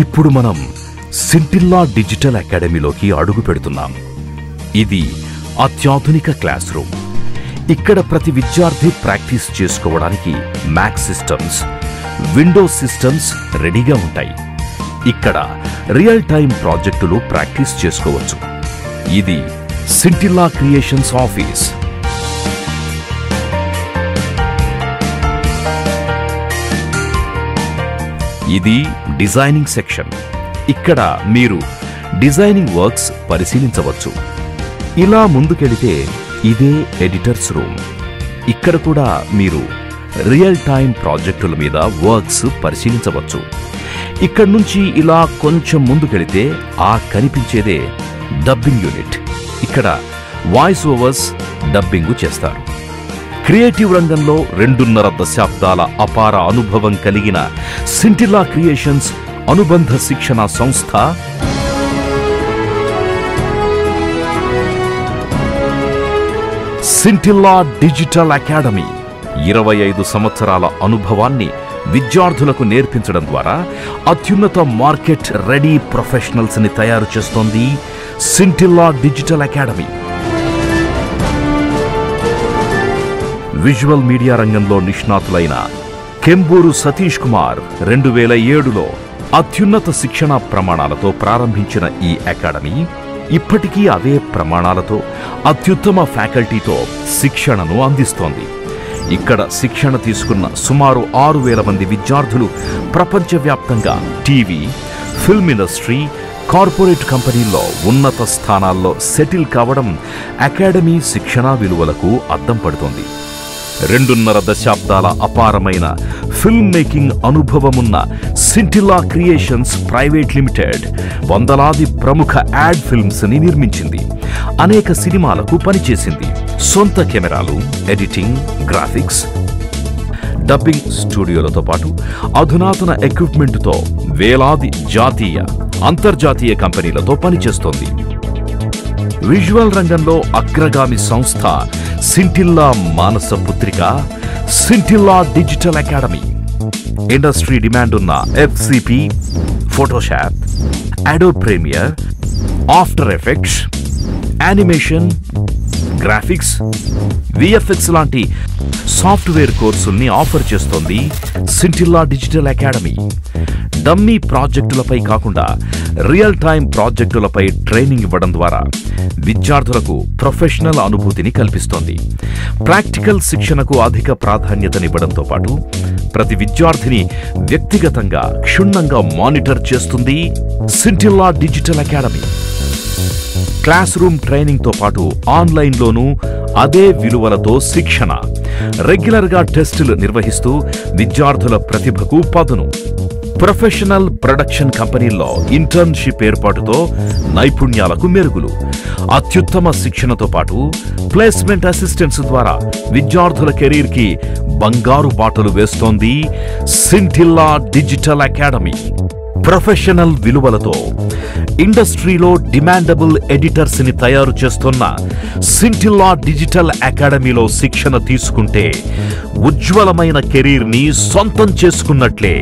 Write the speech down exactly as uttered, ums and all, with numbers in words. ఇప్పుడు మనం Scintilla digital అకాడమీలోకి అడుగు పెడుతున్నాం. ఇది అత్యాధునిక క్లాస్ రూమ్. ఇక్కడ ప్రతి విద్యార్థి ప్రాక్టీస్ చేసుకోవడానికి మ్యాక్ సిస్టమ్స్, విండోస్ సిస్టమ్స్ రెడీగా ఉంటాయి. ఇక్కడ రియల్ టైం ప్రాజెక్టులు ప్రాక్టీస్ చేసుకోవచ్చు. ఇది సింటిల్లా క్రియేషన్స్ ఆఫీస్. ఇది డిజైనింగ్ సెక్షన్. ఇక్కడ మీరు డిజైనింగ్ వర్క్స్ పరిశీలించవచ్చు. ఇలా ముందుకెళితే ఇదే ఎడిటర్స్ రూమ్. ఇక్కడ కూడా మీరు రియల్ టైం ప్రాజెక్టుల మీద వర్క్స్ పరిశీలించవచ్చు. ఇక్కడ నుంచి ఇలా కొంచెం ముందుకెళితే ఆ కనిపించేదే డబ్బింగ్ యూనిట్. ఇక్కడ వాయిస్ ఓవర్స్, డబ్బింగు చేస్తారు. క్రియేటివ్ రంగంలో రెండున్నర దశాబ్దాల అపార అనుభవం కలిగిన సింటిల్లా క్రియేషన్స్ అనుబంధ శిక్షణ సంస్థ సింటిల్లా డిజిటల్ అకాడమీ ఇరవై ఐదు సంవత్సరాల అనుభవాన్ని విద్యార్థులకు నేర్పించడం ద్వారా అత్యున్నత మార్కెట్ రెడీ ప్రొఫెషనల్స్ ని తయారు చేస్తోంది Scintilla digital academy. Visual media రంగంలో నిష్ణాతులైన కెంబూరు సతీష్ కుమార్ రెండు వేల ఏడులో అత్యున్నత శిక్షణా ప్రమాణాలతో ప్రారంభించిన ఈ అకాడమీ ఇప్పటికీ అవే ప్రమాణాలతో అత్యుత్తమ ఫ్యాకల్టీతో శిక్షణను అందిస్తోంది. ఇక్కడ శిక్షణ తీసుకున్న సుమారు ఆరు వేల మంది విద్యార్థులు ప్రపంచవ్యాప్తంగా టీవీ, ఫిల్మ్ ఇండస్ట్రీ, కార్పొరేట్ కంపెనీల్లో ఉన్నత స్థానాల్లో సెటిల్ కావడం అకాడమీ శిక్షణా విలువలకు అద్దం పడుతోంది. రెండున్నర దశాబ్దాల అపారమైన ఫిల్మ్ మేకింగ్ అనుభవమున్న సింటిల్లా క్రియేషన్స్ ప్రైవేట్ లిమిటెడ్ వందలాది ప్రముఖ యాడ్ ఫిల్మ్స్ ని నిర్మించింది. అనేక సినిమాలకు పనిచేసింది. సొంత కెమెరాలు, ఎడిటింగ్, గ్రాఫిక్స్, డబ్బింగ్ స్టూడియోలతో పాటు అధునాతన ఎక్విప్మెంట్తో వేలాది జాతీయ, అంతర్జాతీయ కంపెనీలతో పనిచేస్తోంది. విజువల్ రంగంలో అగ్రగామి సంస్థ సింటిల్లా మానస పుత్రిక Scintilla digital academy industry demand ఉన్న FCP, Photoshop, Adobe Premiere, after effects, animation, graphics, VFX లాంటి సాఫ్ట్వేర్ కోర్సుల్ని ఆఫర్ చేస్తోంది సింటిల్లా డిజిటల్ అకాడమీ. డమ్మీ ప్రాజెక్టులపై కాకుండా రియల్ టైం ప్రాజెక్టులపై ట్రైనింగ్ ఇవ్వడం ద్వారా విద్యార్థులకు ప్రొఫెషనల్ అనుభూతిని కల్పిస్తోంది. ప్రాక్టికల్ శిక్షణకు అధిక ప్రాధాన్యతనివ్వడంతో పాటు ప్రతి విద్యార్థిని వ్యక్తిగతంగా క్షుణ్ణంగా మానిటర్ చేస్తుంది Scintilla digital academy. Classroom ట్రైనింగ్తో పాటు ఆన్లైన్లోనూ అదే విలువలతో శిక్షణ. రెగ్యులర్గా టెస్టులు నిర్వహిస్తూ విద్యార్థుల ప్రతిభకు పదును. ప్రొఫెషనల్ ప్రొడక్షన్ కంపెనీల్లో ఇంటర్న్షిప్ ఏర్పాటుతో నైపుణ్యాలకు మెరుగులు. అత్యుత్తమ శిక్షణతో పాటు ప్లేస్మెంట్ అసిస్టెన్స్ ద్వారా విద్యార్థుల కెరీర్కి బంగారు బాటలు వేస్తోంది సింటిల్లా డిజిటల్ అకాడమీ. ప్రొఫెషనల్ విలువలతో ఇండస్ట్రీలో డిమాండబుల్ ఎడిటర్స్ ని తయారు చేస్తున్న సింటిల్లా డిజిటల్ అకాడమీలో శిక్షణ తీసుకుంటే ఉజ్వలమైన కెరీర్ని సొంతం చేసుకున్నట్లే.